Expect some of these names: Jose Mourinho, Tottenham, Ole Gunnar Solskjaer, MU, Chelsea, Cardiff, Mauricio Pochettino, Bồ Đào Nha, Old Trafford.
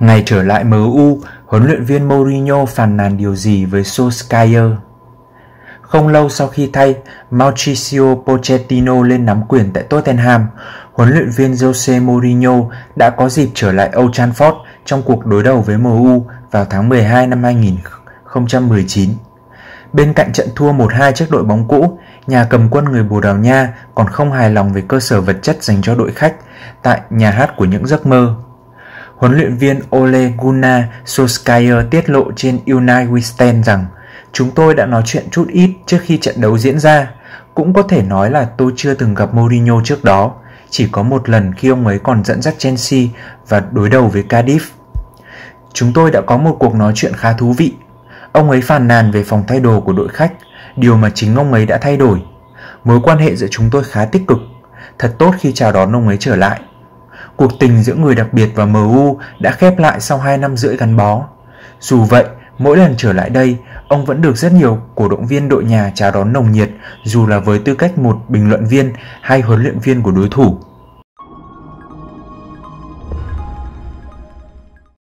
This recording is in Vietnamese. Ngày trở lại MU, huấn luyện viên Mourinho phàn nàn điều gì với Solskjaer? Không lâu sau khi thay Mauricio Pochettino lên nắm quyền tại Tottenham, huấn luyện viên Jose Mourinho đã có dịp trở lại Old Trafford trong cuộc đối đầu với MU vào tháng 12 năm 2019. Bên cạnh trận thua 1-2 trước đội bóng cũ, nhà cầm quân người Bồ Đào Nha còn không hài lòng về cơ sở vật chất dành cho đội khách tại nhà hát của những giấc mơ. Huấn luyện viên Ole Gunnar Solskjaer tiết lộ trên Unai Weekend rằng: "Chúng tôi đã nói chuyện chút ít trước khi trận đấu diễn ra. Cũng có thể nói là tôi chưa từng gặp Mourinho trước đó, chỉ có một lần khi ông ấy còn dẫn dắt Chelsea và đối đầu với Cardiff. Chúng tôi đã có một cuộc nói chuyện khá thú vị. Ông ấy phàn nàn về phòng thay đồ của đội khách, điều mà chính ông ấy đã thay đổi. Mối quan hệ giữa chúng tôi khá tích cực, thật tốt khi chào đón ông ấy trở lại. Cuộc tình giữa người đặc biệt và MU đã khép lại sau 2 năm rưỡi gắn bó. Dù vậy, mỗi lần trở lại đây, ông vẫn được rất nhiều cổ động viên đội nhà chào đón nồng nhiệt, dù là với tư cách một bình luận viên hay huấn luyện viên của đối thủ.